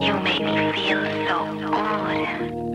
You make me feel so good.